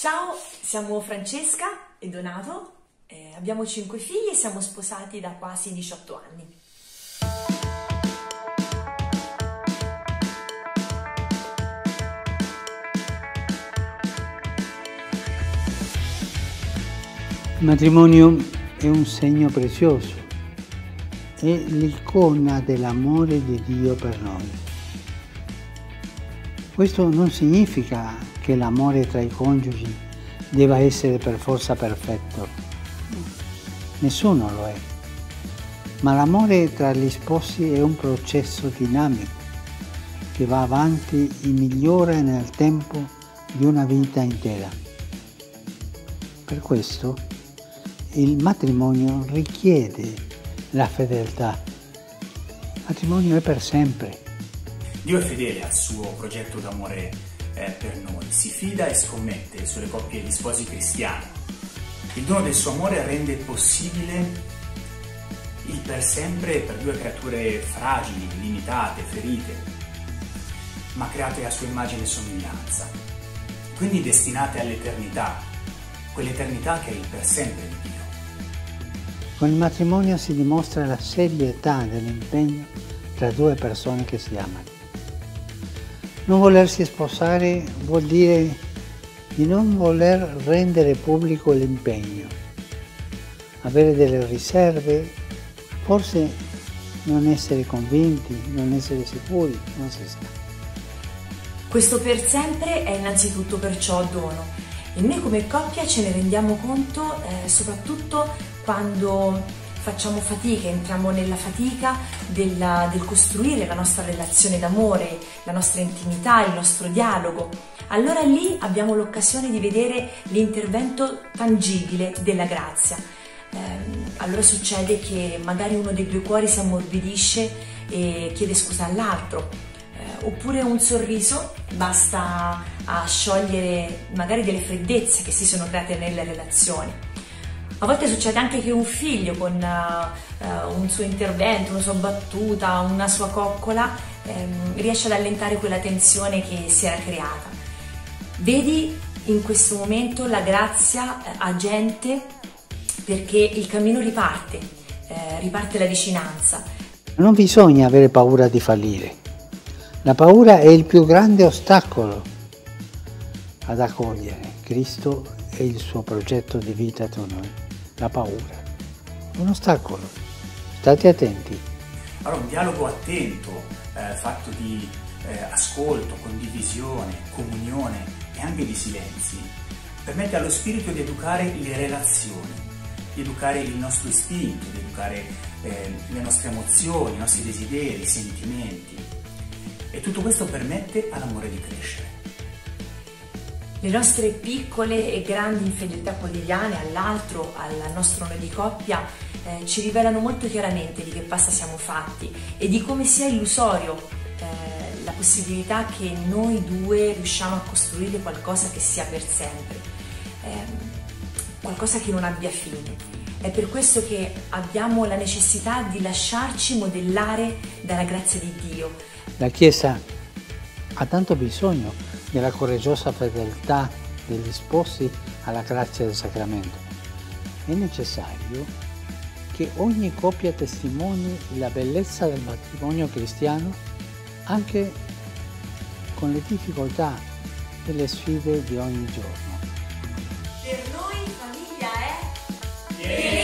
Ciao, siamo Francesca e Donato, abbiamo 5 figli e siamo sposati da quasi 18 anni. Il matrimonio è un segno prezioso, è l'icona dell'amore di Dio per noi. Questo non significa che l'amore tra i coniugi debba essere per forza perfetto, nessuno lo è, ma l'amore tra gli sposi è un processo dinamico che va avanti e migliora nel tempo di una vita intera. Per questo il matrimonio richiede la fedeltà. Il matrimonio è per sempre. Dio è fedele al suo progetto d'amore per noi, si fida e scommette sulle coppie di sposi cristiani. Il dono del suo amore rende possibile il per sempre per due creature fragili, limitate, ferite, ma create a sua immagine e somiglianza, quindi destinate all'eternità, quell'eternità che è il per sempre di Dio. Con il matrimonio si dimostra la serietà dell'impegno tra due persone che si amano. Non volersi sposare vuol dire di non voler rendere pubblico l'impegno, avere delle riserve, forse non essere convinti, non essere sicuri, non si sa. Questo per sempre è innanzitutto perciò dono. E noi come coppia ce ne rendiamo conto soprattutto quando facciamo fatica, entriamo nella fatica del costruire la nostra relazione d'amore, la nostra intimità, il nostro dialogo. Allora lì abbiamo l'occasione di vedere l'intervento tangibile della grazia. Allora succede che magari uno dei due cuori si ammorbidisce e chiede scusa all'altro, oppure un sorriso basta a sciogliere magari delle freddezze che si sono create nelle relazioni. A volte succede anche che un figlio con un suo intervento, una sua battuta, una sua coccola riesce ad allentare quella tensione che si era creata. Vedi in questo momento la grazia agente, perché il cammino riparte la vicinanza. Non bisogna avere paura di fallire. La paura è il più grande ostacolo ad accogliere Cristo e il suo progetto di vita tra noi. La paura è un ostacolo, state attenti. Allora un dialogo attento, fatto di ascolto, condivisione, comunione e anche di silenzi, permette allo spirito di educare le relazioni, di educare il nostro istinto, di educare le nostre emozioni, i nostri desideri, i sentimenti, e tutto questo permette all'amore di crescere. Le nostre piccole e grandi infedeltà quotidiane all'altro, al nostro noi di coppia, ci rivelano molto chiaramente di che pasta siamo fatti e di come sia illusorio la possibilità che noi due riusciamo a costruire qualcosa che sia per sempre, qualcosa che non abbia fine. È per questo che abbiamo la necessità di lasciarci modellare dalla grazia di Dio. La Chiesa ha tanto bisogno della coraggiosa fedeltà degli sposi alla grazia del sacramento. È necessario che ogni coppia testimoni la bellezza del matrimonio cristiano anche con le difficoltà e le sfide di ogni giorno. Per noi famiglia è...